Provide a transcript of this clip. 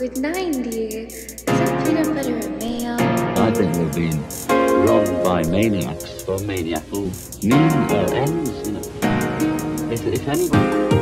Good night, dear. Is that peanut butter or mayo? I think we've been robbed by maniacs for maniacal means or ends, you know. If anyone...